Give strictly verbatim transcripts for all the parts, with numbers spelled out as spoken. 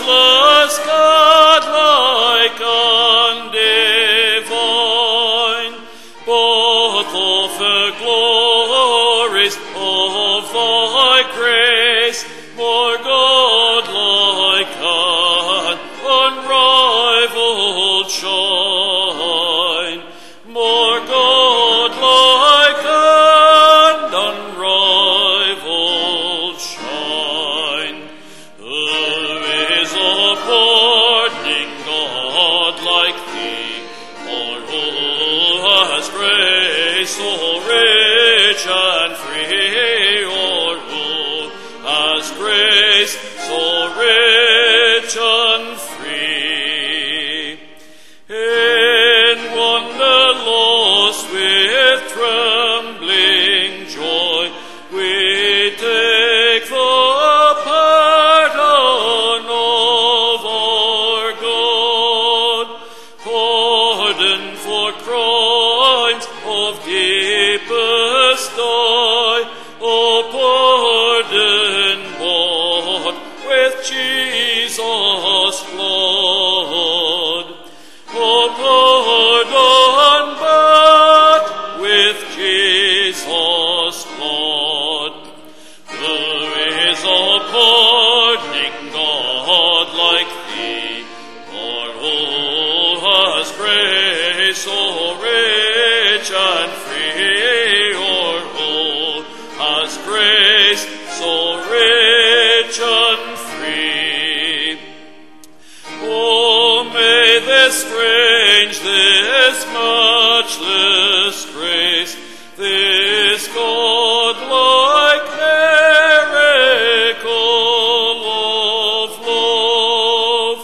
matchless God like and divine, both of the glories of thy grace, more God like and unrivaled shine, more God like and unrivaled shine, who is a pardoning God like thee, for who has grace so rich and free, or who has grace so rich and free. In wonder lost with trembling joy, we take the pardon of our God, pardon for crimes of deepest dye, O pardon bought with Jesus' blood. O pardon bought with Jesus' blood. There is a pardoning God like thee, for who has grace so rich and free, or who has grace so rich and free. Oh, may this strange, this matchless grace, this God-like miracle of love,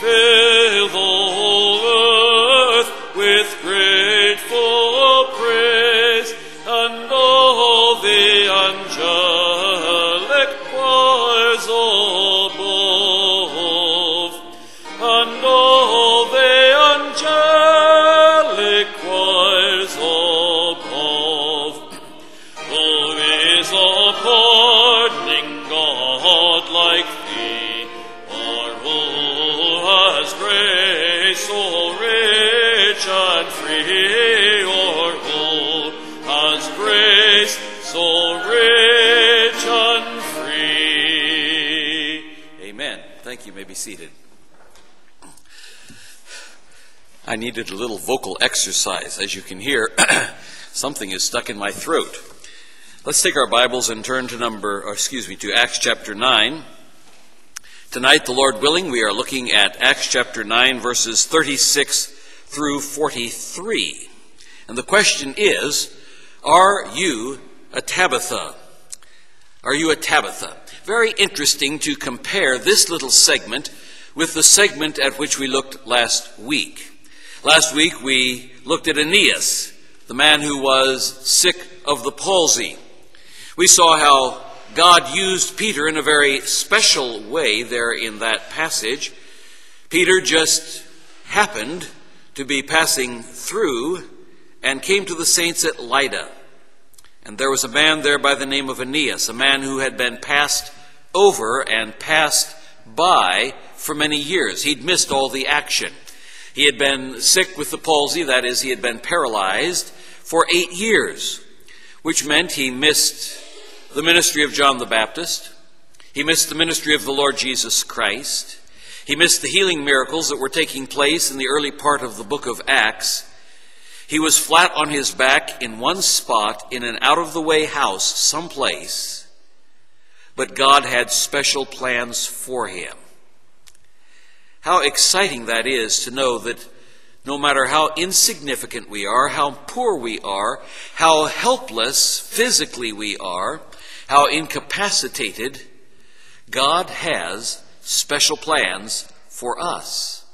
fill the whole earth with grateful praise, and all the angelic choirs above, and all the angelic choirs above. Who is a pardoning God like thee, or who has grace so rich and free, or who has grace so rich and free? Amen. Thank you. You may be seated. I needed a little vocal exercise. As you can hear, something is stuck in my throat. Let's take our Bibles and turn to number, or excuse me, to Acts chapter nine. Tonight, the Lord willing, we are looking at Acts chapter nine, verses thirty-six through forty-three. And the question is, are you a Tabitha? Are you a Tabitha? Very interesting to compare this little segment with the segment at which we looked last week. Last week we looked at Aeneas, the man who was sick of the palsy. We saw how God used Peter in a very special way there in that passage. Peter just happened to be passing through and came to the saints at Lydda. And there was a man there by the name of Aeneas, a man who had been passed over and passed by for many years. He'd missed all the action. He had been sick with the palsy, that is, he had been paralyzed for eight years, which meant he missed the ministry of John the Baptist, he missed the ministry of the Lord Jesus Christ, he missed the healing miracles that were taking place in the early part of the book of Acts. He was flat on his back in one spot in an out-of-the-way house someplace, but God had special plans for him. How exciting that is to know that no matter how insignificant we are, how poor we are, how helpless physically we are, how incapacitated, God has special plans for us.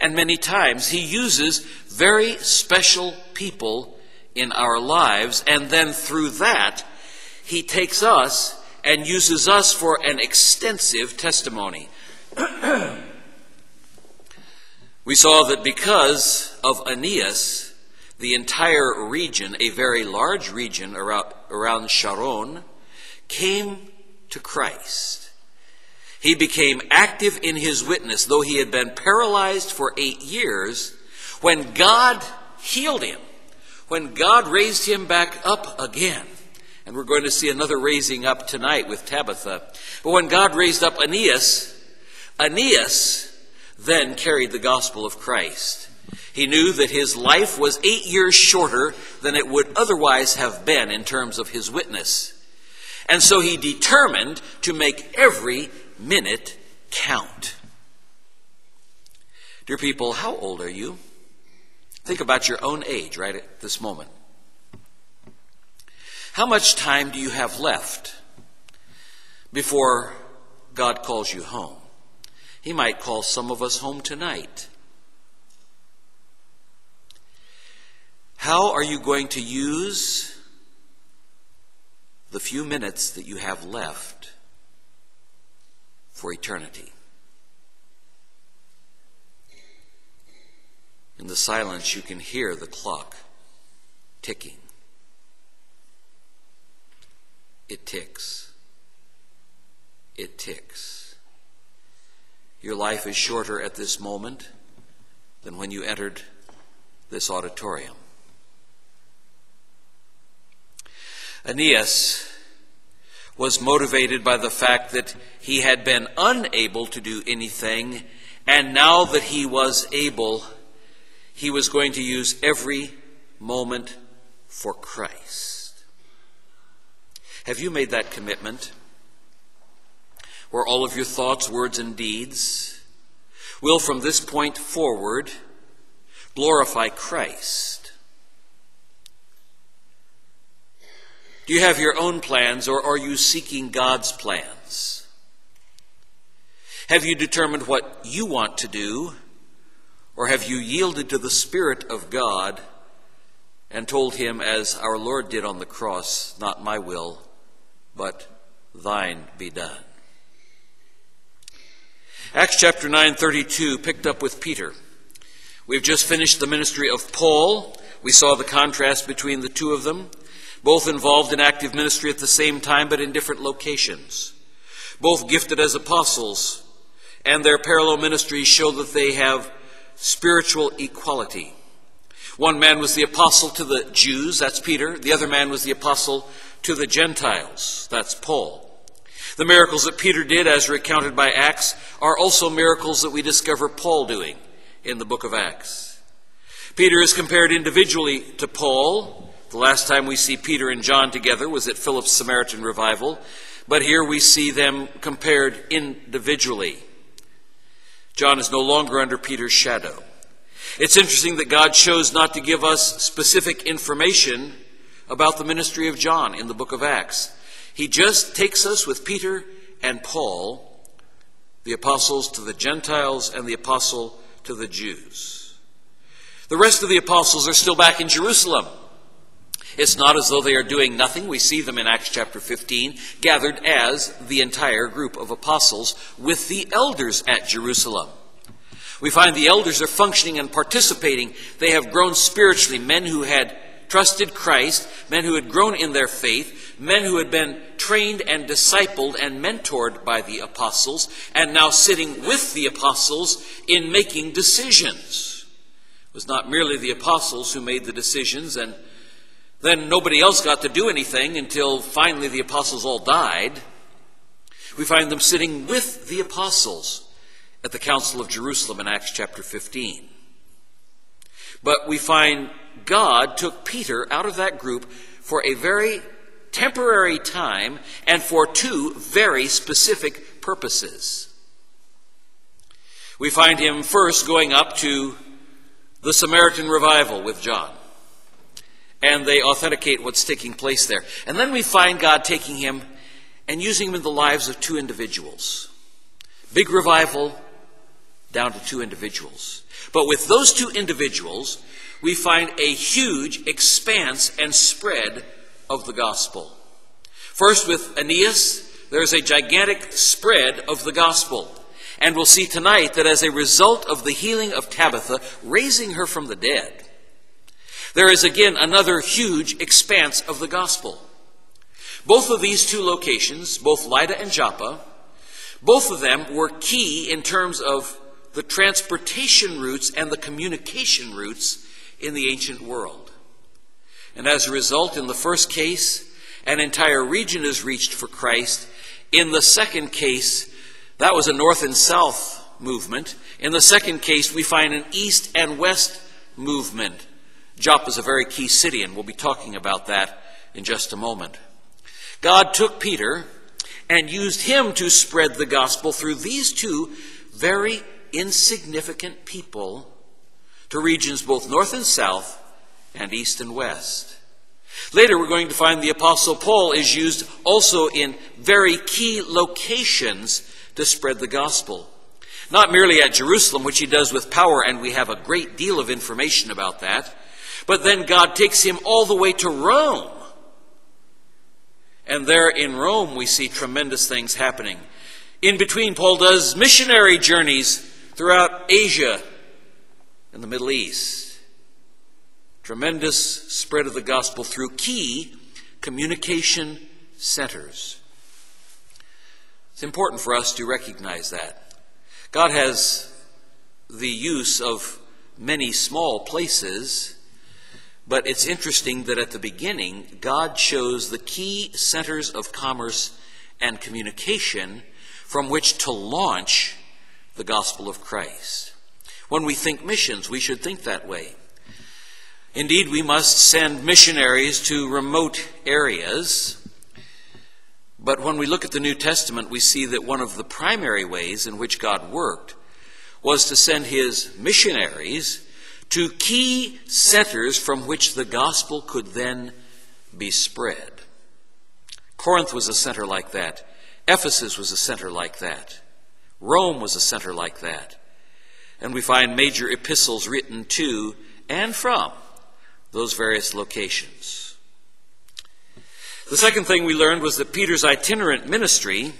And many times he uses very special people in our lives, and then through that he takes us and uses us for an extensive testimony. We saw that because of Aeneas, the entire region, a very large region around, around Sharon, came to Christ. He became active in his witness, though he had been paralyzed for eight years. When God healed him, when God raised him back up again, and we're going to see another raising up tonight with Tabitha, but when God raised up Aeneas, Aeneas then carried the gospel of Christ. He knew that his life was eight years shorter than it would otherwise have been in terms of his witness. And so he determined to make every minute count. Dear people, how old are you? Think about your own age right at this moment. How much time do you have left before God calls you home? He might call some of us home tonight. How are you going to use the few minutes that you have left for eternity? In the silence, you can hear the clock ticking. It ticks. It ticks. Your life is shorter at this moment than when you entered this auditorium. Aeneas was motivated by the fact that he had been unable to do anything, and now that he was able, he was going to use every moment for Christ. Have you made that commitment? Where all of your thoughts, words, and deeds will from this point forward glorify Christ? Do you have your own plans, or are you seeking God's plans? Have you determined what you want to do, or have you yielded to the Spirit of God and told him, as our Lord did on the cross, "Not my will, but thine be done"? Acts chapter nine thirty-two picked up with Peter. We've just finished the ministry of Paul. We saw the contrast between the two of them. Both involved in active ministry at the same time, but in different locations. Both gifted as apostles, and their parallel ministries show that they have spiritual equality. One man was the apostle to the Jews, that's Peter. The other man was the apostle to the Gentiles, that's Paul. The miracles that Peter did, as recounted by Acts, are also miracles that we discover Paul doing in the book of Acts. Peter is compared individually to Paul. The last time we see Peter and John together was at Philip's Samaritan revival, but here we see them compared individually. John is no longer under Peter's shadow. It's interesting that God chose not to give us specific information about the ministry of John in the book of Acts. He just takes us with Peter and Paul, the apostles to the Gentiles and the apostle to the Jews. The rest of the apostles are still back in Jerusalem. It's not as though they are doing nothing. We see them in Acts chapter fifteen, gathered as the entire group of apostles with the elders at Jerusalem. We find the elders are functioning and participating. They have grown spiritually, men who had trusted Christ, men who had grown in their faith, men who had been trained and discipled and mentored by the apostles, and now sitting with the apostles in making decisions. It was not merely the apostles who made the decisions and then nobody else got to do anything until finally the apostles all died. We find them sitting with the apostles at the Council of Jerusalem in Acts chapter fifteen. But we find God took Peter out of that group for a very temporary time and for two very specific purposes. We find him first going up to the Samaritan revival with John, and they authenticate what's taking place there. And then we find God taking him and using him in the lives of two individuals. Big revival down to two individuals. But with those two individuals, we find a huge expanse and spread of the gospel. First, with Aeneas, there's a gigantic spread of the gospel. And we'll see tonight that as a result of the healing of Tabitha, raising her from the dead, there is again another huge expanse of the gospel. Both of these two locations, both Lydda and Joppa, Both of them were key in terms of the transportation routes and the communication routes in the ancient world. And as a result, in the first case, an entire region is reached for Christ. In the second case, that was a north and south movement. In the second case, we find an east and west movement. Joppa is a very key city, and we'll be talking about that in just a moment. God took Peter and used him to spread the gospel through these two very insignificant people to regions both north and south and east and west. Later we're going to find the Apostle Paul is used also in very key locations to spread the gospel. Not merely at Jerusalem, which he does with power, and we have a great deal of information about that, but then God takes him all the way to Rome. And there in Rome we see tremendous things happening. In between, Paul does missionary journeys throughout Asia and the Middle East. Tremendous spread of the gospel through key communication centers. It's important for us to recognize that. God has the use of many small places, but it's interesting that at the beginning, God chose the key centers of commerce and communication from which to launch the gospel of Christ. When we think missions, we should think that way. Indeed, we must send missionaries to remote areas. But when we look at the New Testament, we see that one of the primary ways in which God worked was to send his missionaries to key centers from which the gospel could then be spread. Corinth was a center like that. Ephesus was a center like that. Rome was a center like that. And we find major epistles written to and from those various locations. The second thing we learned was that Peter's itinerant ministry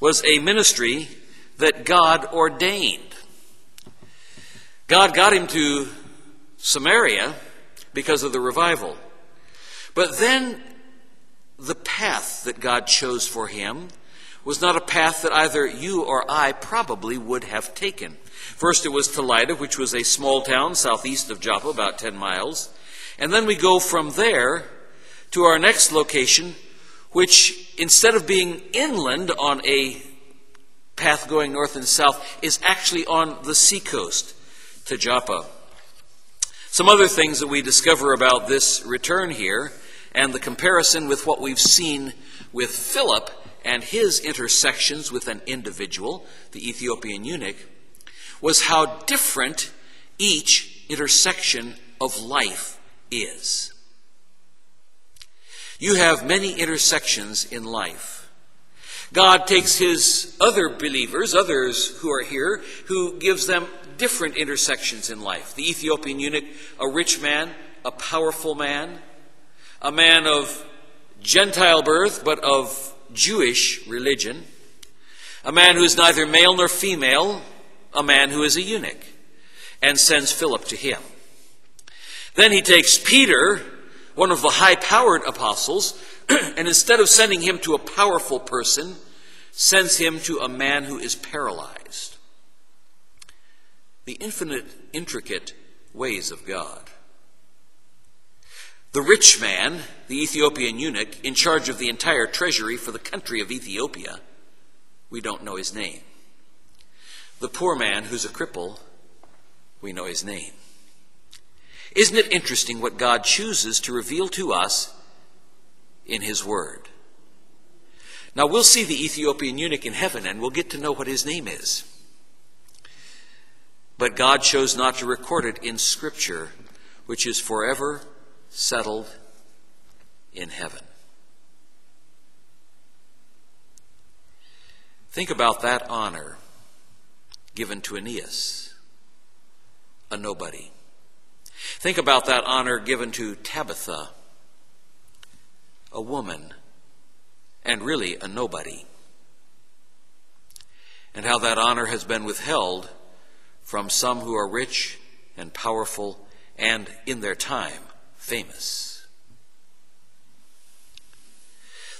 was a ministry that God ordained. God got him to Samaria because of the revival. But then the path that God chose for him was not a path that either you or I probably would have taken. First it was to Lydda, which was a small town southeast of Joppa, about ten miles. And then we go from there to our next location, which instead of being inland on a path going north and south, is actually on the seacoast to Joppa. Some other things that we discover about this return here and the comparison with what we've seen with Philip and his intersections with an individual, the Ethiopian eunuch, was how different each intersection of life is. You have many intersections in life. God takes his other believers, others who are here, who gives them different intersections in life. The Ethiopian eunuch, a rich man, a powerful man, a man of Gentile birth but of Jewish religion, a man who is neither male nor female, a man who is a eunuch, and sends Philip to him. Then he takes Peter, one of the high-powered apostles, and instead of sending him to a powerful person, sends him to a man who is paralyzed. The infinite, intricate ways of God. The rich man, the Ethiopian eunuch, in charge of the entire treasury for the country of Ethiopia, we don't know his name. The poor man who's a cripple, we know his name. Isn't it interesting what God chooses to reveal to us in his word? Now we'll see the Ethiopian eunuch in heaven and we'll get to know what his name is. But God chose not to record it in Scripture, which is forever settled in heaven. Think about that honor given to Aeneas, a nobody. Think about that honor given to Tabitha, a woman, and really a nobody, and how that honor has been withheld from some who are rich and powerful and, in their time, famous.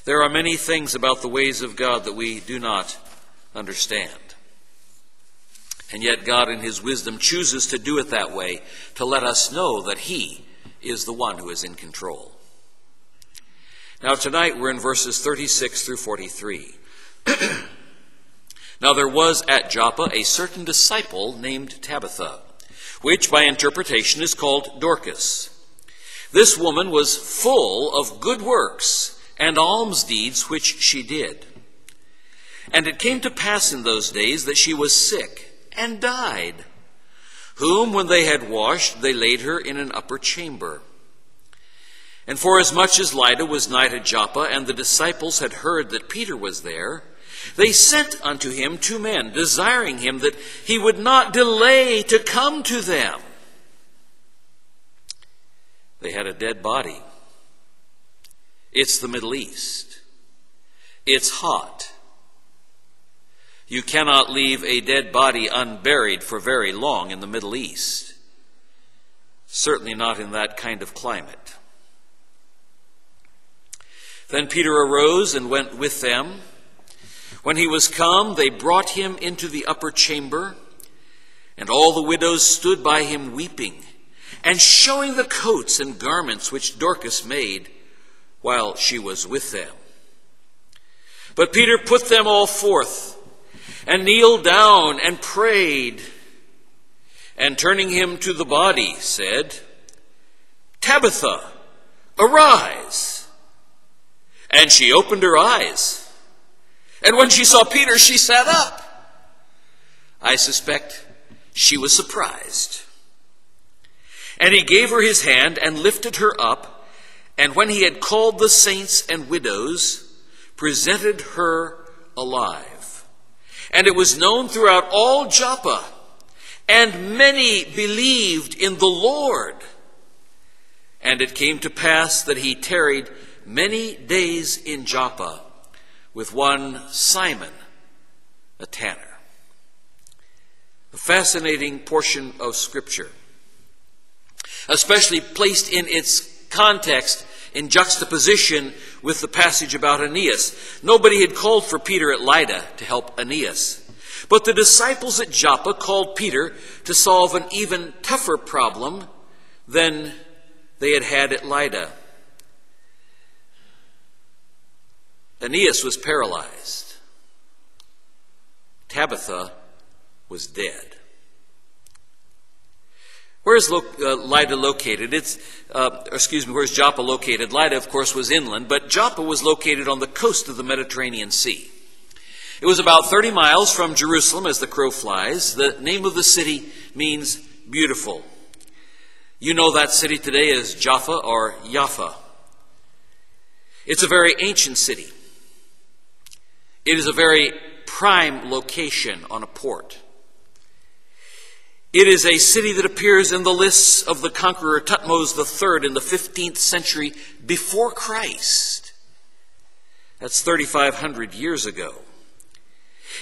There are many things about the ways of God that we do not understand. And yet God in his wisdom chooses to do it that way, to let us know that he is the one who is in control. Now tonight we're in verses thirty-six through forty-three. Now there was at Joppa a certain disciple named Tabitha, which by interpretation is called Dorcas. This woman was full of good works and alms deeds which she did. And it came to pass in those days that she was sick and died, whom when they had washed, they laid her in an upper chamber. And forasmuch as Lydda was nigh to Joppa, and the disciples had heard that Peter was there, they sent unto him two men, desiring him that he would not delay to come to them. They had a dead body. It's the Middle East. It's hot. You cannot leave a dead body unburied for very long in the Middle East. Certainly not in that kind of climate. Then Peter arose and went with them. When he was come, they brought him into the upper chamber, and all the widows stood by him weeping, and showing the coats and garments which Dorcas made while she was with them. But Peter put them all forth, and kneeled down and prayed, and turning him to the body, said, Tabitha, arise. And she opened her eyes. And when she saw Peter, she sat up. I suspect she was surprised. And he gave her his hand and lifted her up, and when he had called the saints and widows, presented her alive. And it was known throughout all Joppa, and many believed in the Lord. And it came to pass that he tarried many days in Joppa, with one Simon, a tanner. A fascinating portion of Scripture, especially placed in its context, in juxtaposition with the passage about Aeneas. Nobody had called for Peter at Lydda to help Aeneas, but the disciples at Joppa called Peter to solve an even tougher problem than they had had at Lydda. Aeneas was paralyzed. Tabitha was dead. Where is lo uh, Lydda located? It's, uh, excuse me, where is Joppa located? Lydda, of course, was inland, but Joppa was located on the coast of the Mediterranean Sea. It was about thirty miles from Jerusalem as the crow flies. The name of the city means beautiful. You know that city today as Jaffa or Jaffa. It's a very ancient city. It is a very prime location on a port. It is a city that appears in the lists of the conqueror Thutmose the third in the fifteenth century before Christ. That's thirty-five hundred years ago.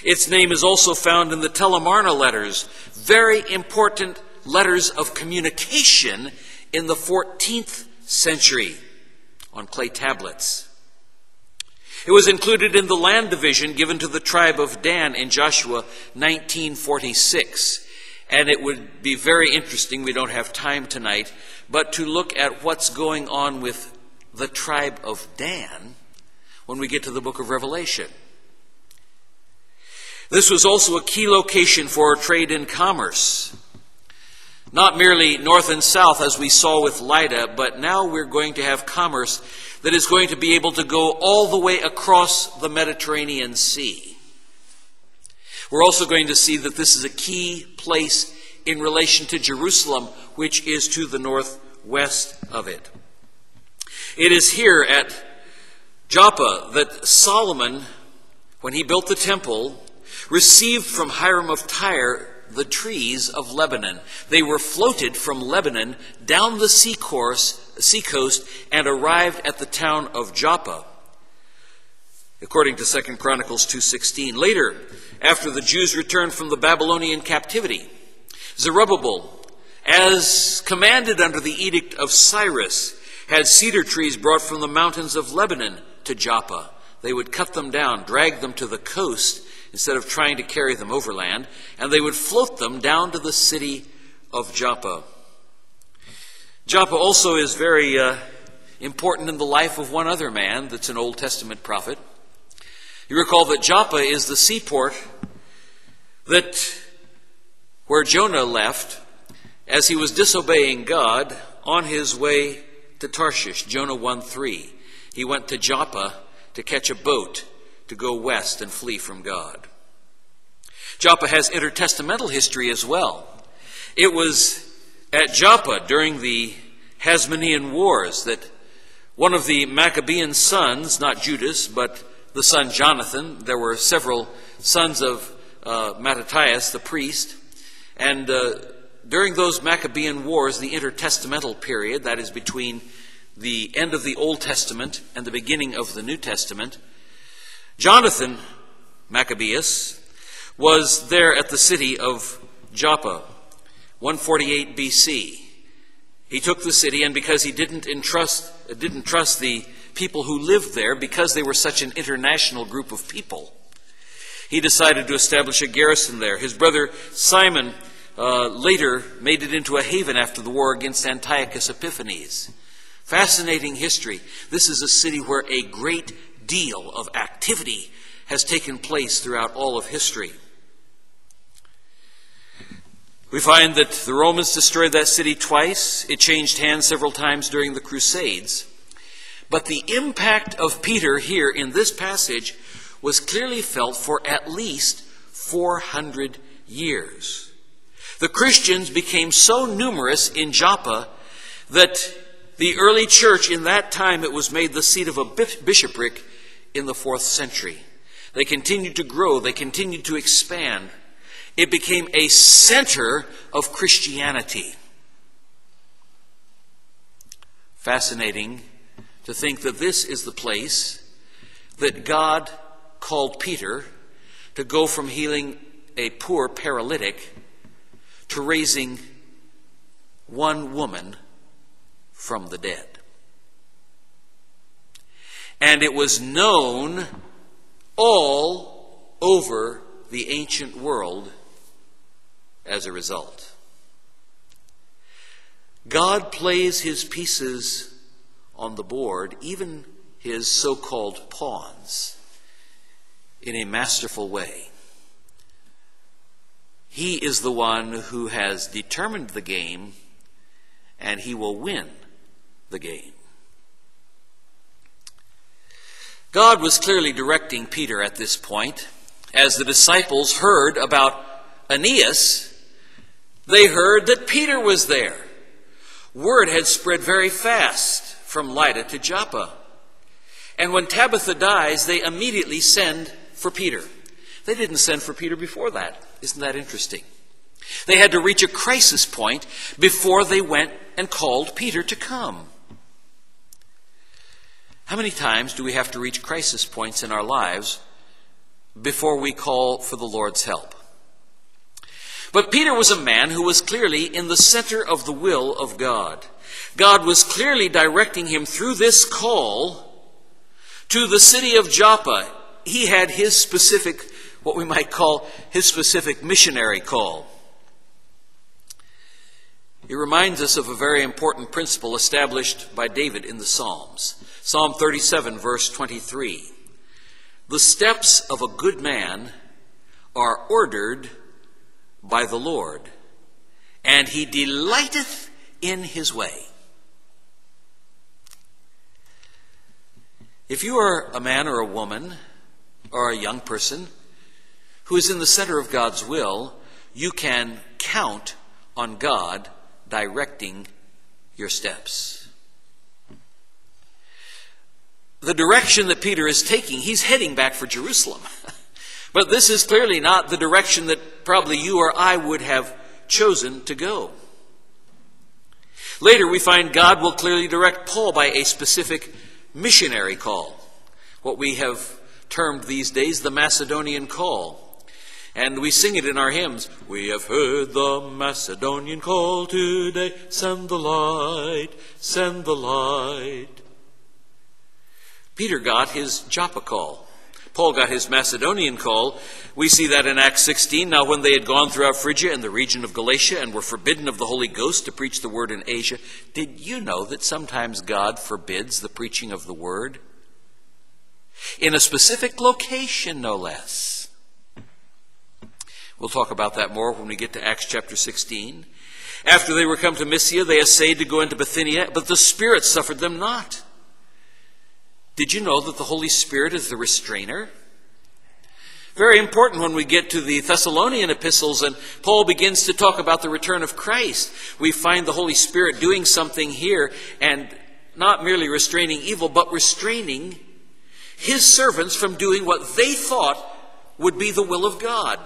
Its name is also found in the Tell Amarna letters, very important letters of communication in the fourteenth century on clay tablets. It was included in the land division given to the tribe of Dan in Joshua nineteen forty-six. And it would be very interesting, we don't have time tonight, but to look at what's going on with the tribe of Dan when we get to the book of Revelation. This was also a key location for trade and commerce. Not merely north and south as we saw with Lydda, but now we're going to have commerce that is going to be able to go all the way across the Mediterranean Sea. We're also going to see that this is a key place in relation to Jerusalem, which is to the northwest of it. It is here at Joppa that Solomon, when he built the temple, received from Hiram of Tyre the trees of Lebanon. They were floated from Lebanon down the sea course, sea coast, and arrived at the town of Joppa, according to Second Chronicles two sixteen. Later, after the Jews returned from the Babylonian captivity, Zerubbabel, as commanded under the edict of Cyrus, had cedar trees brought from the mountains of Lebanon to Joppa. they would cut them down, drag them to the coast instead of trying to carry them overland, and they would float them down to the city of Joppa. Joppa also is very uh, important in the life of one other man that's an Old Testament prophet. You recall that Joppa is the seaport that where Jonah left as he was disobeying God on his way to Tarshish. Jonah one three. He went to Joppa to catch a boat to go west and flee from God. Joppa has intertestamental history as well. It was at Joppa during the Hasmonean wars that one of the Maccabean sons, not Judas, but the son Jonathan — there were several sons of uh, Mattathias the priest — and uh, during those Maccabean wars, the intertestamental period, that is between the end of the Old Testament and the beginning of the New Testament, Jonathan, Maccabeus, was there at the city of Joppa, one forty-eight B C. He took the city, and because he didn't entrust, didn't trust the people who lived there, because they were such an international group of people, he decided to establish a garrison there. His brother Simon uh, later made it into a haven after the war against Antiochus Epiphanes. Fascinating history. This is a city where a great deal of activity has taken place throughout all of history. We find that the Romans destroyed that city twice. It changed hands several times during the Crusades. But the impact of Peter here in this passage was clearly felt for at least four hundred years. The Christians became so numerous in Joppa that the early church in that time, it was made the seat of a bishopric in the fourth century. They continued to grow. They continued to expand. It became a center of Christianity. Fascinating to think that this is the place that God called Peter to go from healing a poor paralytic to raising one woman from the dead. And it was known all over the ancient world as a result. God plays his pieces on the board, even his so-called pawns, in a masterful way. He is the one who has determined the game, and he will win the game. God was clearly directing Peter at this point. As the disciples heard about Aeneas, they heard that Peter was there. Word had spread very fast from Lydda to Joppa. And when Tabitha dies, they immediately send for Peter. They didn't send for Peter before that. Isn't that interesting? They had to reach a crisis point before they went and called Peter to come. How many times do we have to reach crisis points in our lives before we call for the Lord's help? But Peter was a man who was clearly in the center of the will of God. God was clearly directing him through this call to the city of Joppa. He had his specific, what we might call his specific missionary call. It reminds us of a very important principle established by David in the Psalms. Psalm thirty-seven, verse twenty-three. The steps of a good man are ordered by the Lord, and he delighteth in his way. If you are a man or a woman or a young person who is in the center of God's will, you can count on God directing your steps. The direction that Peter is taking, he's heading back for Jerusalem. But this is clearly not the direction that probably you or I would have chosen to go. Later we find God will clearly direct Paul by a specific missionary call, what we have termed these days the Macedonian call. And we sing it in our hymns. We have heard the Macedonian call today. Send the light, send the light. Peter got his Joppa call. Paul got his Macedonian call. We see that in Acts sixteen. Now when they had gone throughout Phrygia and the region of Galatia and were forbidden of the Holy Ghost to preach the word in Asia. Did you know that sometimes God forbids the preaching of the word? In a specific location, no less. We'll talk about that more when we get to Acts chapter sixteen. After they were come to Mysia, they essayed to go into Bithynia, but the Spirit suffered them not. Did you know that the Holy Spirit is the restrainer? Very important when we get to the Thessalonian epistles and Paul begins to talk about the return of Christ. We find the Holy Spirit doing something here and not merely restraining evil, but restraining his servants from doing what they thought would be the will of God.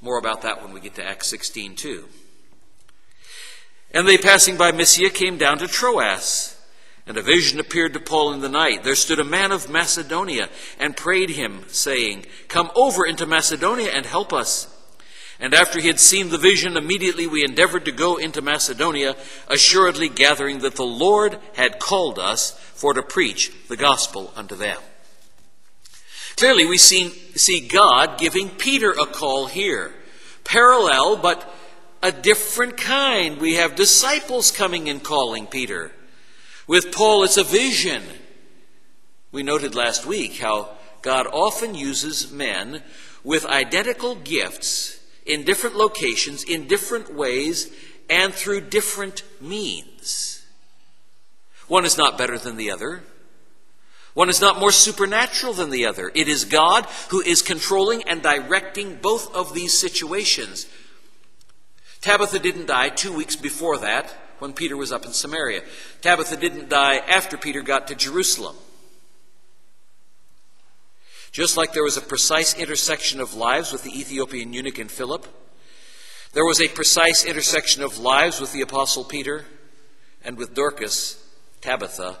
More about that when we get to Acts sixteen too. And they, passing by Mysia, came down to Troas. And a vision appeared to Paul in the night. There stood a man of Macedonia and prayed him, saying, Come over into Macedonia and help us. And after he had seen the vision, immediately we endeavored to go into Macedonia, assuredly gathering that the Lord had called us for to preach the gospel unto them. Clearly we see, see God giving Peter a call here. Parallel, but a different kind. We have disciples coming and calling Peter. With Paul, it's a vision. We noted last week how God often uses men with identical gifts in different locations, in different ways, and through different means. One is not better than the other. One is not more supernatural than the other. It is God who is controlling and directing both of these situations. Tabitha didn't die two weeks before that, when Peter was up in Samaria. Tabitha didn't die after Peter got to Jerusalem. Just like there was a precise intersection of lives with the Ethiopian eunuch and Philip, there was a precise intersection of lives with the Apostle Peter and with Dorcas, Tabitha,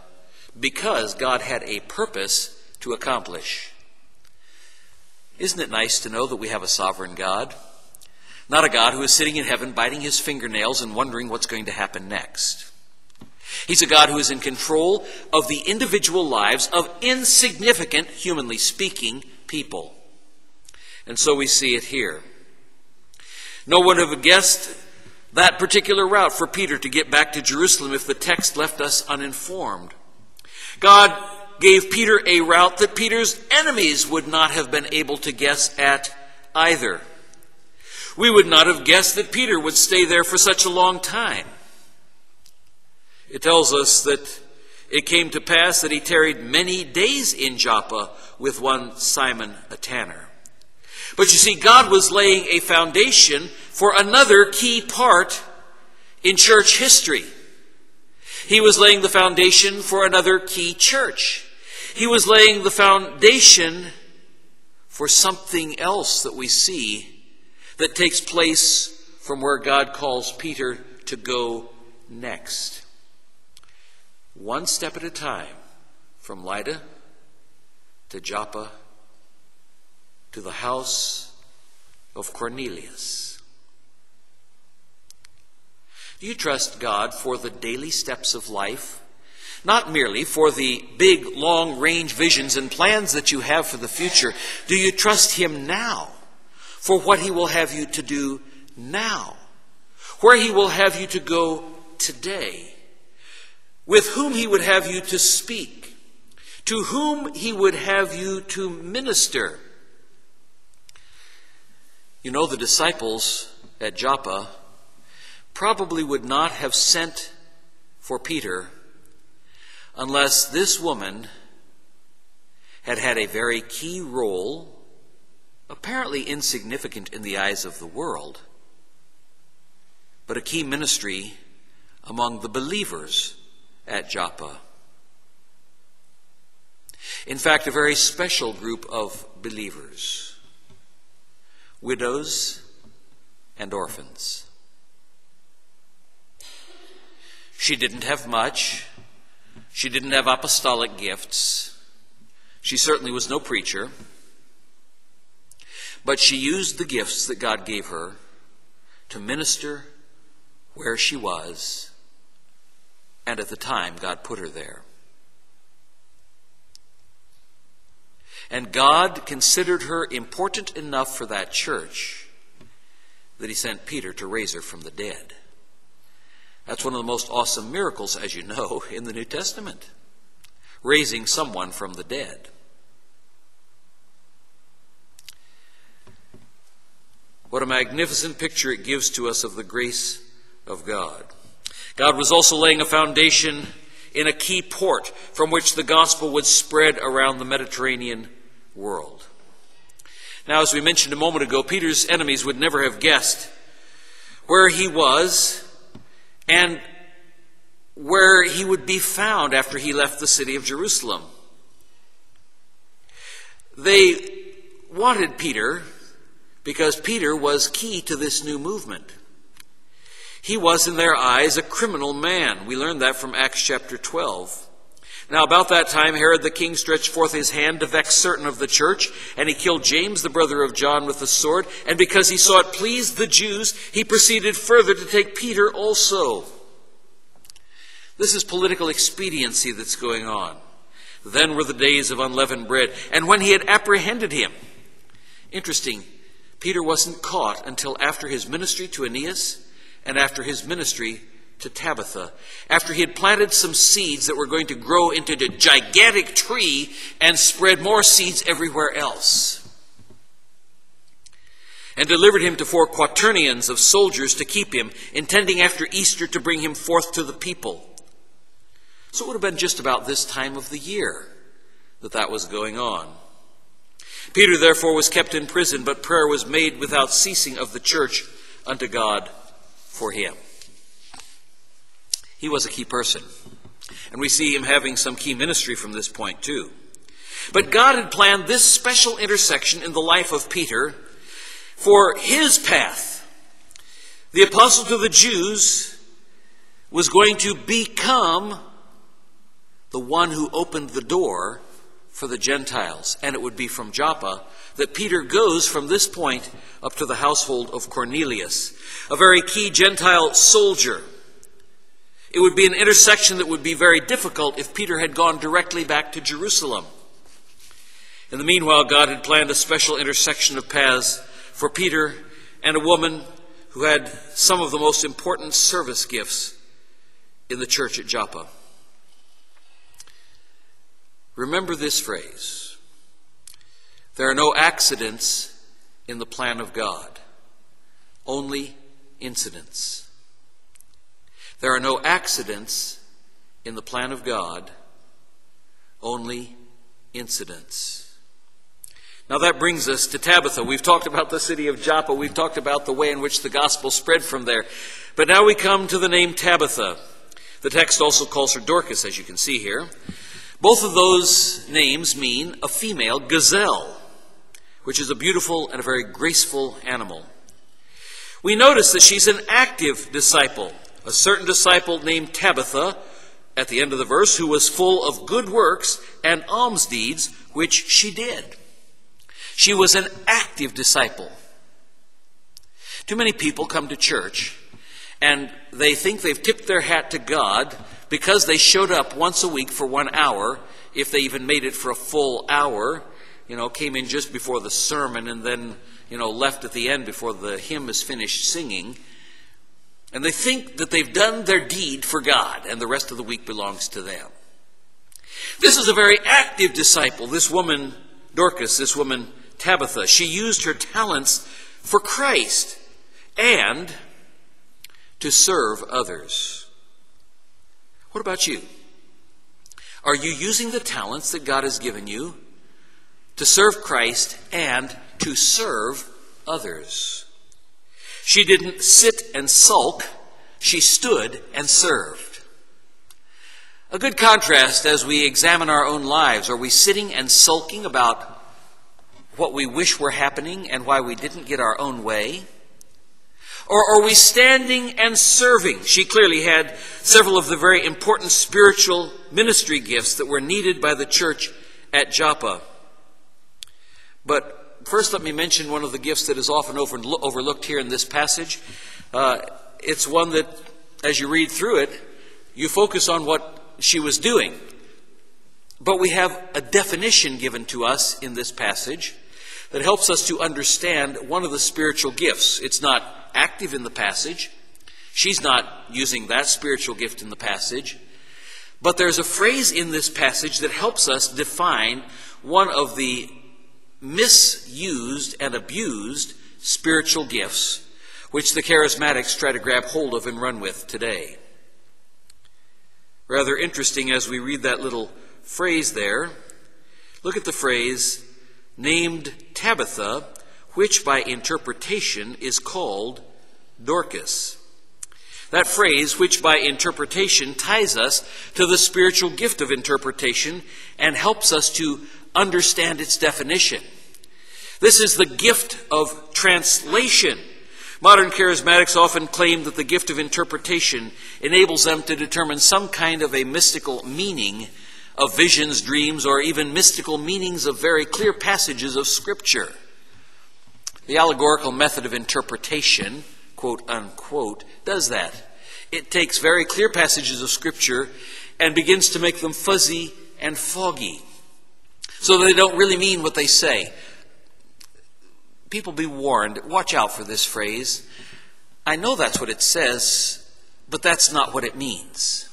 because God had a purpose to accomplish. Isn't it nice to know that we have a sovereign God? Not a God who is sitting in heaven biting his fingernails and wondering what's going to happen next. He's a God who is in control of the individual lives of insignificant, humanly speaking, people. And so we see it here. No one would have guessed that particular route for Peter to get back to Jerusalem if the text left us uninformed. God gave Peter a route that Peter's enemies would not have been able to guess at either. We would not have guessed that Peter would stay there for such a long time. It tells us that it came to pass that he tarried many days in Joppa with one Simon a tanner. But you see, God was laying a foundation for another key part in church history. He was laying the foundation for another key church. He was laying the foundation for something else that we see that takes place from where God calls Peter to go next. One step at a time, from Lydda to Joppa to the house of Cornelius. Do you trust God for the daily steps of life? Not merely for the big, long-range visions and plans that you have for the future. Do you trust him now? For what he will have you to do now, where he will have you to go today, with whom he would have you to speak, to whom he would have you to minister. You know, the disciples at Joppa probably would not have sent for Peter unless this woman had had a very key role, apparently insignificant in the eyes of the world, but a key ministry among the believers at Joppa. In fact, a very special group of believers, widows and orphans. She didn't have much. She didn't have apostolic gifts. She certainly was no preacher. But she used the gifts that God gave her to minister where she was and at the time God put her there. And God considered her important enough for that church that he sent Peter to raise her from the dead. That's one of the most awesome miracles, as you know, in the New Testament. Raising someone from the dead. What a magnificent picture it gives to us of the grace of God. God was also laying a foundation in a key port from which the gospel would spread around the Mediterranean world. Now, as we mentioned a moment ago, Peter's enemies would never have guessed where he was and where he would be found after he left the city of Jerusalem. They wanted Peter because Peter was key to this new movement. He was, in their eyes, a criminal man. We learned that from Acts chapter twelve. Now, about that time, Herod the king stretched forth his hand to vex certain of the church, and he killed James, the brother of John, with the sword. And because he saw it pleased the Jews, he proceeded further to take Peter also. This is political expediency that's going on. Then were the days of unleavened bread, and when he had apprehended him. Interesting, Peter wasn't caught until after his ministry to Aeneas and after his ministry to Tabitha, after he had planted some seeds that were going to grow into a gigantic tree and spread more seeds everywhere else. And delivered him to four quaternions of soldiers to keep him, intending after Easter to bring him forth to the people. So it would have been just about this time of the year that that was going on. Peter, therefore, was kept in prison, but prayer was made without ceasing of the church unto God for him. He was a key person, and we see him having some key ministry from this point too. But God had planned this special intersection in the life of Peter for his path. The apostle to the Jews was going to become the one who opened the door for the Gentiles, and it would be from Joppa that Peter goes from this point up to the household of Cornelius, a very key Gentile soldier. It would be an intersection that would be very difficult if Peter had gone directly back to Jerusalem. In the meanwhile, God had planned a special intersection of paths for Peter and a woman who had some of the most important service gifts in the church at Joppa. Remember this phrase: there are no accidents in the plan of God, only incidents. There are no accidents in the plan of God, only incidents. Now that brings us to Tabitha. We've talked about the city of Joppa. We've talked about the way in which the gospel spread from there. But now we come to the name Tabitha. The text also calls her Dorcas, as you can see here. Both of those names mean a female gazelle, which is a beautiful and a very graceful animal. We notice that she's an active disciple, a certain disciple named Tabitha, at the end of the verse, who was full of good works and alms deeds, which she did. She was an active disciple. Too many people come to church and they think they've tipped their hat to God because they showed up once a week for one hour, if they even made it for a full hour, you know, came in just before the sermon and then, you know, left at the end before the hymn is finished singing. And they think that they've done their deed for God and the rest of the week belongs to them. This is a very active disciple, this woman Dorcas, this woman Tabitha. She used her talents for Christ and to serve others. What about you? Are you using the talents that God has given you to serve Christ and to serve others? She didn't sit and sulk. She stood and served. A good contrast as we examine our own lives. Are we sitting and sulking about what we wish were happening and why we didn't get our own way? Or are we standing and serving? She clearly had several of the very important spiritual ministry gifts that were needed by the church at Joppa. But first let me mention one of the gifts that is often overlooked here in this passage. Uh, it's one that, as you read through it, you focus on what she was doing. But we have a definition given to us in this passage that helps us to understand one of the spiritual gifts. It's not active in the passage. She's not using that spiritual gift in the passage. But there's a phrase in this passage that helps us define one of the misused and abused spiritual gifts, which the charismatics try to grab hold of and run with today. Rather interesting as we read that little phrase there. Look at the phrase, named Tabitha, which by interpretation is called Dorcas. That phrase, which by interpretation ties us to the spiritual gift of interpretation and helps us to understand its definition. This is the gift of translation. Modern charismatics often claim that the gift of interpretation enables them to determine some kind of a mystical meaning of visions, dreams, or even mystical meanings of very clear passages of Scripture. The allegorical method of interpretation, quote unquote, does that. It takes very clear passages of Scripture and begins to make them fuzzy and foggy, so they don't really mean what they say. People, be warned, watch out for this phrase. I know that's what it says, but that's not what it means.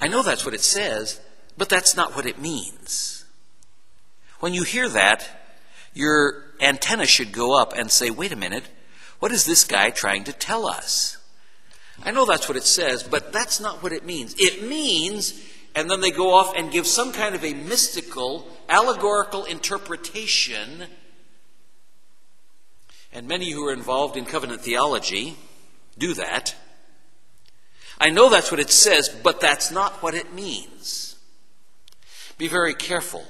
I know that's what it says, but that's not what it means. When you hear that, your antenna should go up and say, wait a minute, what is this guy trying to tell us? I know that's what it says, but that's not what it means. It means, and then they go off and give some kind of a mystical, allegorical interpretation. And many who are involved in covenant theology do that. I know that's what it says, but that's not what it means. Be very careful.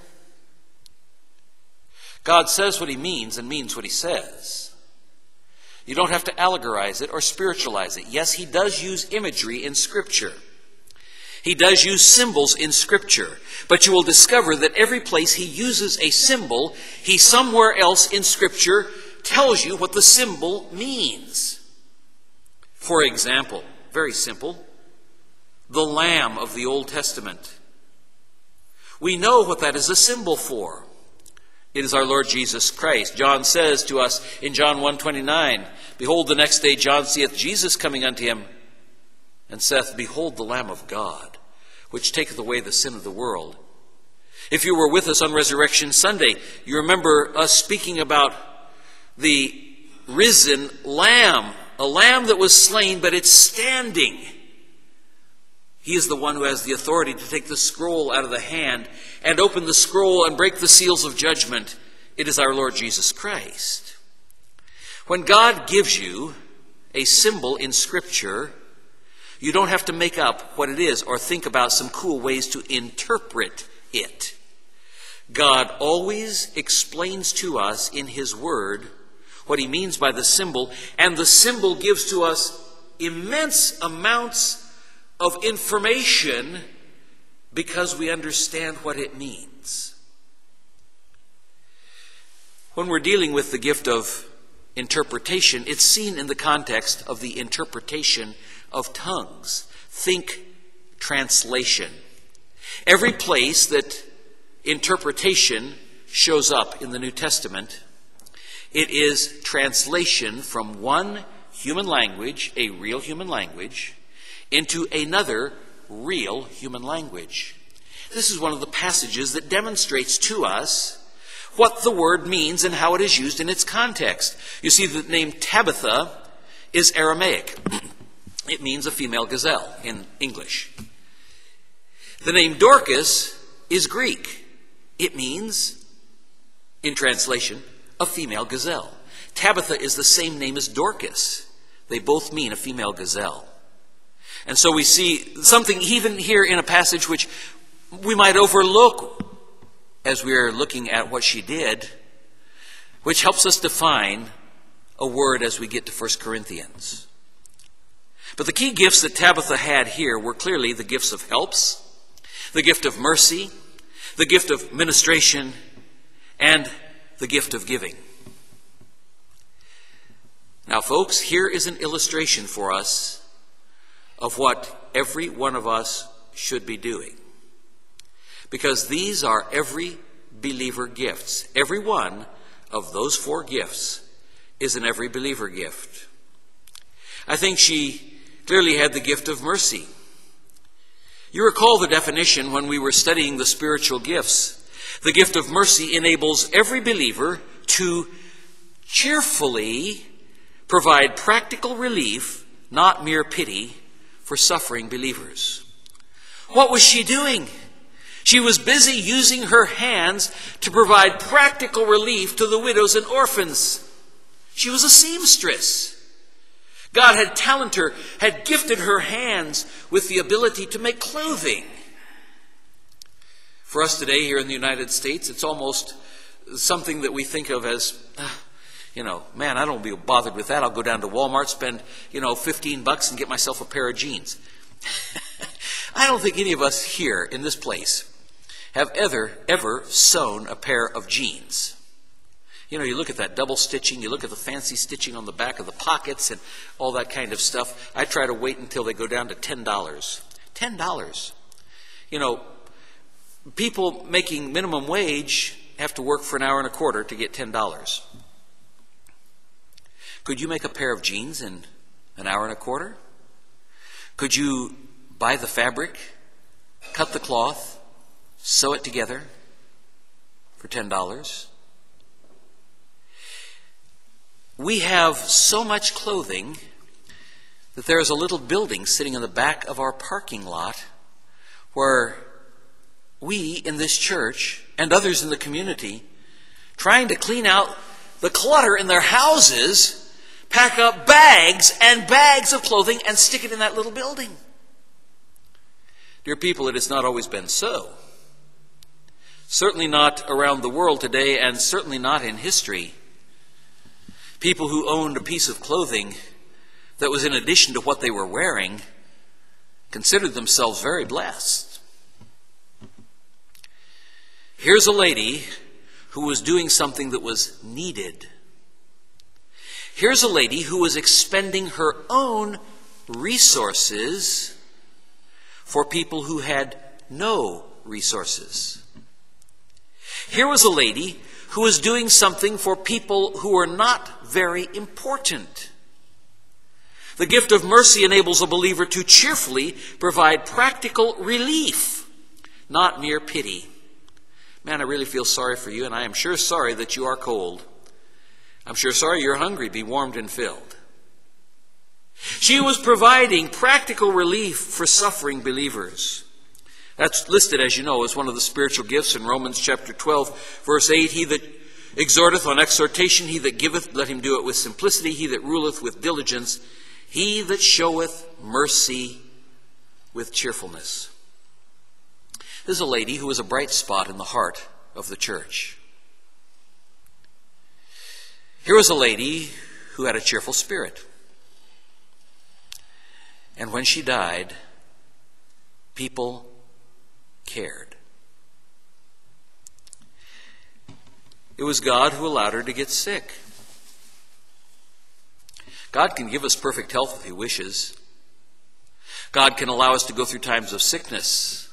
God says what he means and means what he says. You don't have to allegorize it or spiritualize it. Yes, he does use imagery in Scripture. He does use symbols in Scripture, but you will discover that every place he uses a symbol, he somewhere else in Scripture tells you what the symbol means. For example, very simple, the Lamb of the Old Testament. We know what that is a symbol for. It is our Lord Jesus Christ. John says to us in John one twenty-nine, behold, the next day John seeth Jesus coming unto him, and saith, behold, the Lamb of God, which taketh away the sin of the world. If you were with us on Resurrection Sunday, you remember us speaking about the risen Lamb, a Lamb that was slain, but it's standing. He is the one who has the authority to take the scroll out of the hand and open the scroll and break the seals of judgment. It is our Lord Jesus Christ. When God gives you a symbol in Scripture, you don't have to make up what it is or think about some cool ways to interpret it. God always explains to us in his word what he means by the symbol, and the symbol gives to us immense amounts of information because we understand what it means. When we're dealing with the gift of interpretation, it's seen in the context of the interpretation of tongues. Think translation. Every place that interpretation shows up in the New Testament, it is translation from one human language, a real human language, into another real human language. This is one of the passages that demonstrates to us what the word means and how it is used in its context. You see, the name Tabitha is Aramaic. It means a female gazelle in English. The name Dorcas is Greek. It means, in translation, a female gazelle. Tabitha is the same name as Dorcas. They both mean a female gazelle. And so we see something even here in a passage which we might overlook as we are looking at what she did, which helps us define a word as we get to First Corinthians. But the key gifts that Tabitha had here were clearly the gifts of helps, the gift of mercy, the gift of ministration, and the gift of giving. Now, folks, here is an illustration for us of what every one of us should be doing. because these are every believer gifts. Every one of those four gifts is an every believer gift. I think she clearly had the gift of mercy. You recall the definition when we were studying the spiritual gifts. The gift of mercy enables every believer to cheerfully provide practical relief, not mere pity, for suffering believers. What was she doing? She was busy using her hands to provide practical relief to the widows and orphans. She was a seamstress. God had talented her, had gifted her hands with the ability to make clothing. For us today here in the United States, it's almost something that we think of as, you know, man, I don't be bothered with that. I'll go down to Walmart, spend, you know, fifteen bucks and get myself a pair of jeans. I don't think any of us here in this place have ever, ever sewn a pair of jeans. You know, you look at that double stitching, you look at the fancy stitching on the back of the pockets and all that kind of stuff. I try to wait until they go down to ten dollars. ten dollars. You know, people making minimum wage have to work for an hour and a quarter to get ten dollars. Could you make a pair of jeans in an hour and a quarter? Could you buy the fabric, cut the cloth, sew it together for ten dollars? We have so much clothing that there is a little building sitting in the back of our parking lot where we in this church and others in the community trying to clean out the clutter in their houses pack up bags and bags of clothing and stick it in that little building. Dear people, it has not always been so. Certainly not around the world today, and certainly not in history. People who owned a piece of clothing that was in addition to what they were wearing considered themselves very blessed. Here's a lady who was doing something that was needed. Here's a lady who was expending her own resources for people who had no resources. Here was a lady who was doing something for people who are not very important. The gift of mercy enables a believer to cheerfully provide practical relief, not mere pity. Man, I really feel sorry for you, and I am sure sorry that you are cold. I'm sure sorry you're hungry. Be warmed and filled. She was providing practical relief for suffering believers. That's listed, as you know, as one of the spiritual gifts in Romans chapter twelve, verse eight. He that exhorteth on exhortation, he that giveth, let him do it with simplicity. He that ruleth with diligence, he that showeth mercy with cheerfulness. This is a lady who was a bright spot in the heart of the church. Here was a lady who had a cheerful spirit. And when she died, people cared. It was God who allowed her to get sick. God can give us perfect health if He wishes. God can allow us to go through times of sickness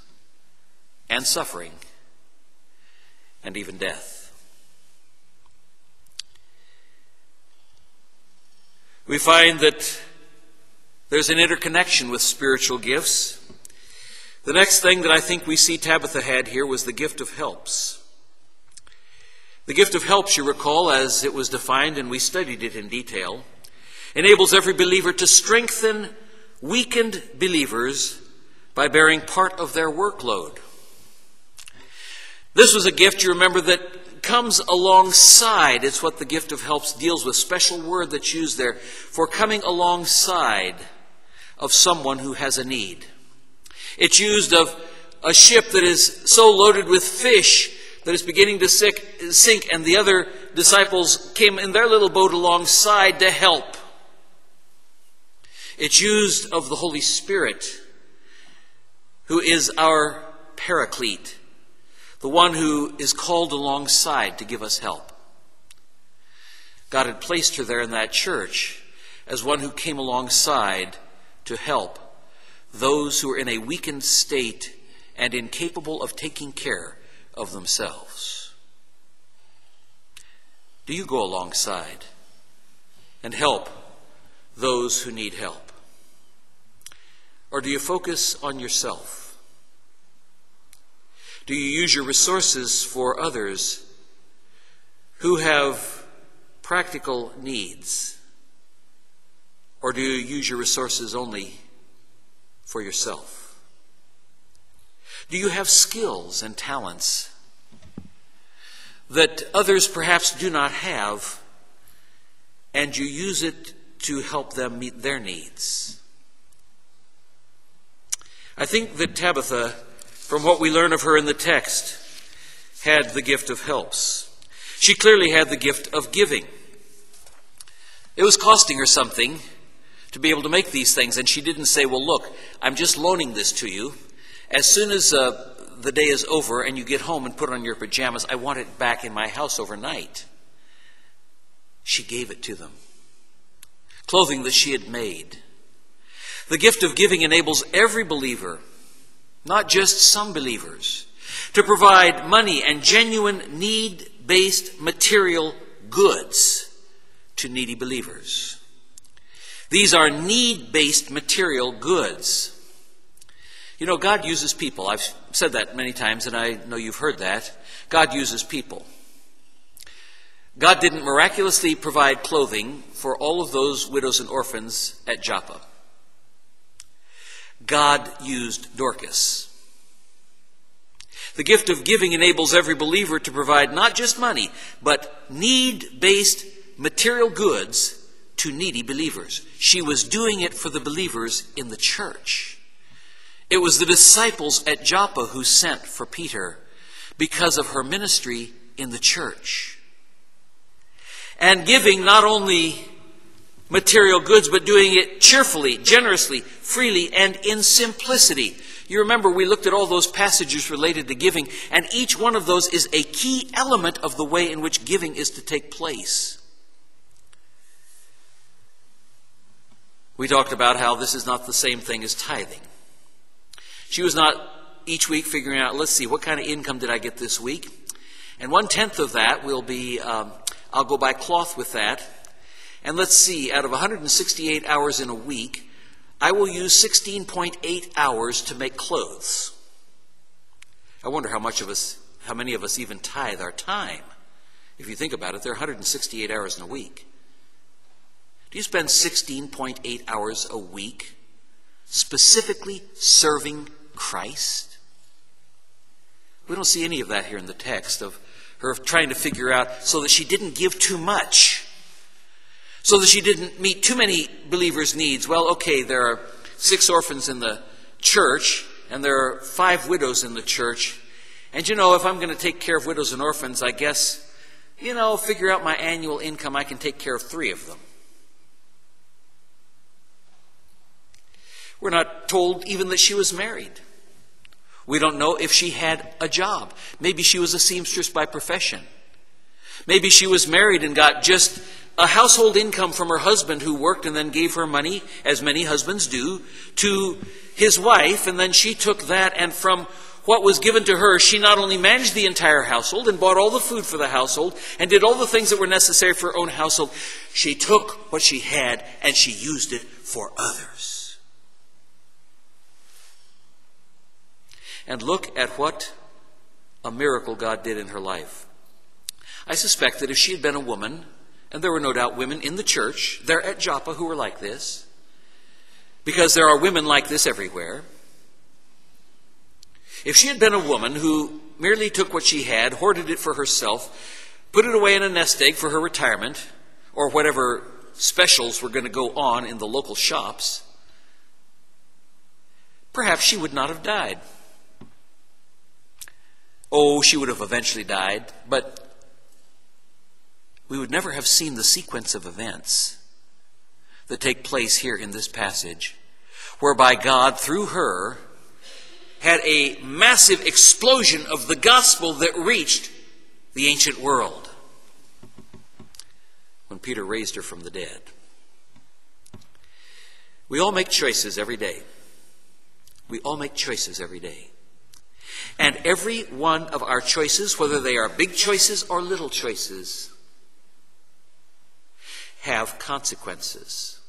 and suffering and even death. We find that there's an interconnection with spiritual gifts. The next thing that I think we see Tabitha had here was the gift of helps. The gift of helps, you recall, as it was defined and we studied it in detail, enables every believer to strengthen weakened believers by bearing part of their workload. This was a gift, you remember, that comes alongside. It's what the gift of helps deals with. Special word that's used there for coming alongside of someone who has a need. It's used of a ship that is so loaded with fish that it's beginning to sink, and the other disciples came in their little boat alongside to help. It's used of the Holy Spirit, who is our paraclete, the one who is called alongside to give us help. God had placed her there in that church as one who came alongside to help those who are in a weakened state and incapable of taking care of themselves. Do you go alongside and help those who need help? Or do you focus on yourself? Do you use your resources for others who have practical needs? Or do you use your resources only for yourself? Do you have skills and talents that others perhaps do not have, and you use it to help them meet their needs? I think that Tabitha, from what we learn of her in the text, had the gift of helps. She clearly had the gift of giving. It was costing her something to be able to make these things, and she didn't say, well, look, I'm just loaning this to you. As soon as uh, the day is over and you get home and put on your pajamas, I want it back in my house overnight. She gave it to them. Clothing that she had made. The gift of giving enables every believer, not just some believers, to provide money and genuine need-based material goods to needy believers. These are need-based material goods. You know, God uses people. I've said that many times, and I know you've heard that. God uses people. God didn't miraculously provide clothing for all of those widows and orphans at Joppa. God used Dorcas. The gift of giving enables every believer to provide not just money, but need-based material goods to needy believers. She was doing it for the believers in the church. It was the disciples at Joppa who sent for Peter because of her ministry in the church. And giving not only material goods, but doing it cheerfully, generously, freely, and in simplicity. You remember we looked at all those passages related to giving, and each one of those is a key element of the way in which giving is to take place. We talked about how this is not the same thing as tithing. She was not each week figuring out, let's see, what kind of income did I get this week? And one-tenth of that will be, um, I'll go buy cloth with that. And let's see, out of one hundred sixty-eight hours in a week, I will use sixteen point eight hours to make clothes. I wonder how much of us, how many of us even tithe our time. If you think about it, there are one hundred sixty-eight hours in a week. Do you spend sixteen point eight hours a week specifically serving Christ? We don't see any of that here in the text of her trying to figure out so that she didn't give too much. So that she didn't meet too many believers' needs. Well, okay, there are six orphans in the church, and there are five widows in the church. And, you know, if I'm going to take care of widows and orphans, I guess, you know, figure out my annual income, I can take care of three of them. We're not told even that she was married. We don't know if she had a job. Maybe she was a seamstress by profession. Maybe she was married and got just a household income from her husband who worked and then gave her money, as many husbands do, to his wife, and then she took that, and from what was given to her, she not only managed the entire household and bought all the food for the household and did all the things that were necessary for her own household, she took what she had and she used it for others. And look at what a miracle God did in her life. I suspect that if she had been a woman, and there were no doubt women in the church there at Joppa who were like this, because there are women like this everywhere. If she had been a woman who merely took what she had, hoarded it for herself, put it away in a nest egg for her retirement, or whatever specials were going to go on in the local shops, perhaps she would not have died. Oh, she would have eventually died, but we would never have seen the sequence of events that take place here in this passage, whereby God, through her, had a massive explosion of the gospel that reached the ancient world when Peter raised her from the dead. We all make choices every day. We all make choices every day. and every one of our choices, whether they are big choices or little choices, have consequences.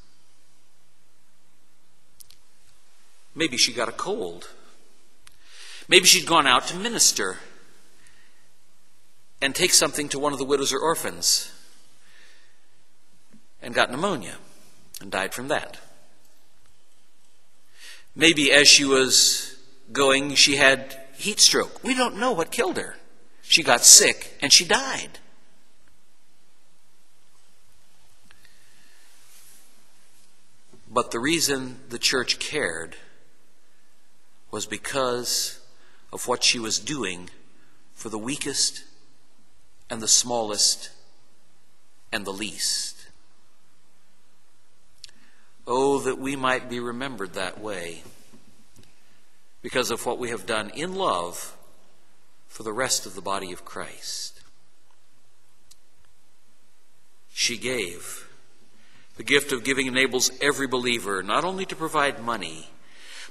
Maybe she got a cold. Maybe she'd gone out to minister and take something to one of the widows or orphans and got pneumonia and died from that. Maybe as she was going, she had heat stroke. We don't know what killed her. She got sick and she died. But the reason the church cared was because of what she was doing for the weakest and the smallest and the least. Oh, that we might be remembered that way because of what we have done in love for the rest of the body of Christ. She gave. The gift of giving enables every believer not only to provide money,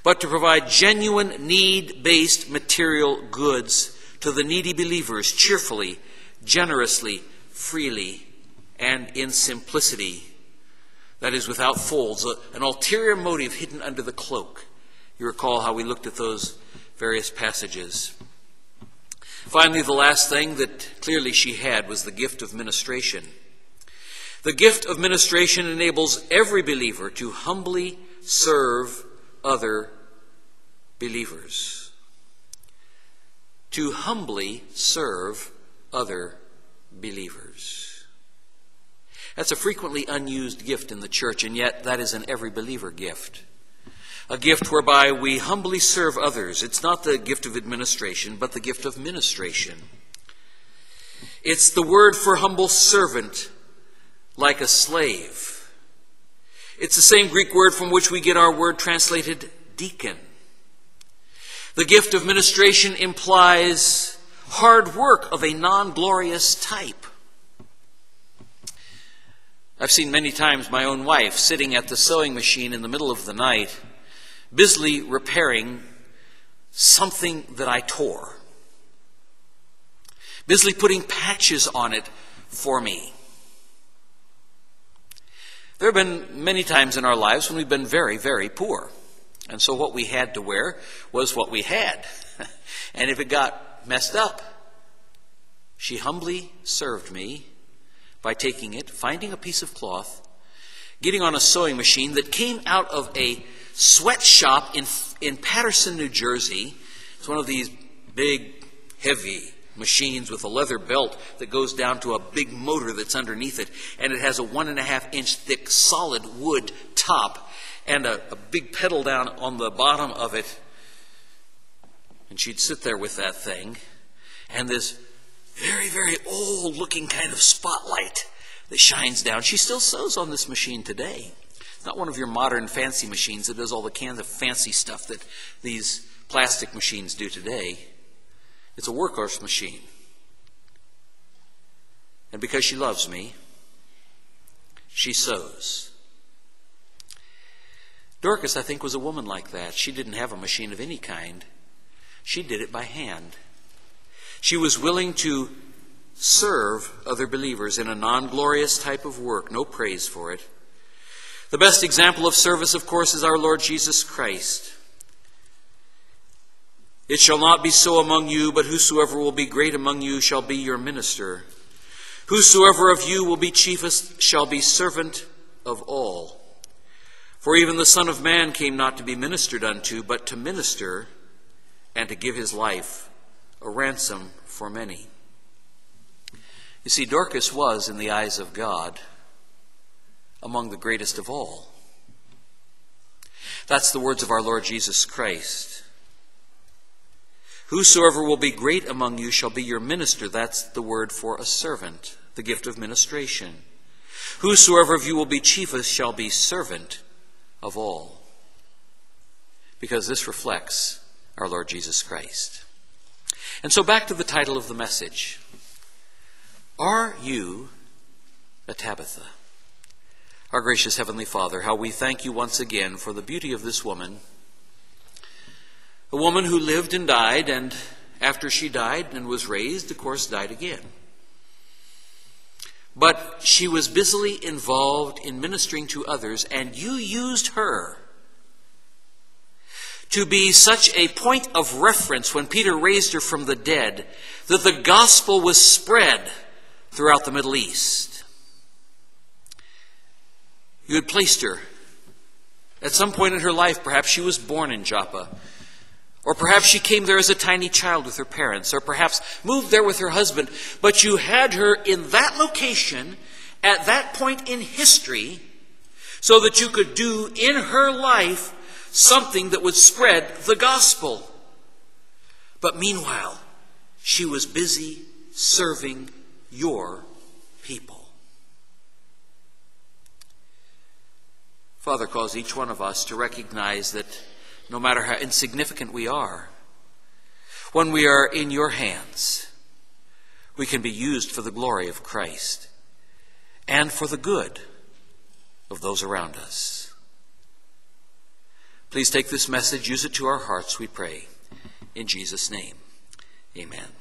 but to provide genuine need-based material goods to the needy believers cheerfully, generously, freely, and in simplicity. That is, without folds, an ulterior motive hidden under the cloak. You recall how we looked at those various passages. Finally, the last thing that clearly she had was the gift of ministration. The gift of ministration enables every believer to humbly serve other believers. To humbly serve other believers. That's a frequently unused gift in the church, and yet that is an every believer gift. A gift whereby we humbly serve others. It's not the gift of administration, but the gift of ministration. It's the word for humble servant, like a slave. It's the same Greek word from which we get our word translated deacon. The gift of ministration implies hard work of a non-glorious type. I've seen many times my own wife sitting at the sewing machine in the middle of the night, busily repairing something that I tore, busily putting patches on it for me. There have been many times in our lives when we've been very, very poor. And so what we had to wear was what we had. And if it got messed up, she humbly served me by taking it, finding a piece of cloth, getting on a sewing machine that came out of a sweatshop in, in Paterson, New Jersey. It's one of these big, heavy machines with a leather belt that goes down to a big motor that's underneath it, and it has a one and a half inch thick solid wood top and a, a big pedal down on the bottom of it. And she'd sit there with that thing and this very, very old looking kind of spotlight that shines down. She still sews on this machine today. It's not one of your modern fancy machines that does all the kinds of fancy stuff that these plastic machines do today. It's a workhorse machine. And because she loves me, she sews. Dorcas, I think, was a woman like that. She didn't have a machine of any kind. She did it by hand. She was willing to serve other believers in a non-glorious type of work, no praise for it. The best example of service, of course, is our Lord Jesus Christ. It shall not be so among you, but whosoever will be great among you shall be your minister. Whosoever of you will be chiefest shall be servant of all. For even the Son of Man came not to be ministered unto, but to minister and to give his life a ransom for many. You see, Dorcas was, in the eyes of God, among the greatest of all. That's the words of our Lord Jesus Christ. Whosoever will be great among you shall be your minister. That's the word for a servant, the gift of ministration. Whosoever of you will be chiefest shall be servant of all. Because this reflects our Lord Jesus Christ. And so back to the title of the message. Are you a Tabitha? Our gracious Heavenly Father, how we thank you once again for the beauty of this woman. A woman who lived and died and after she died and was raised, of course, died again. But she was busily involved in ministering to others, and you used her to be such a point of reference when Peter raised her from the dead that the gospel was spread throughout the Middle East. You had placed her at some point in her life. Perhaps she was born in Joppa, or perhaps she came there as a tiny child with her parents, or perhaps moved there with her husband, but you had her in that location at that point in history so that you could do in her life something that would spread the gospel. But meanwhile, she was busy serving your people. Father calls each one of us to recognize that no matter how insignificant we are, when we are in your hands, we can be used for the glory of Christ and for the good of those around us. Please take this message, use it to our hearts, we pray. In Jesus' name, amen.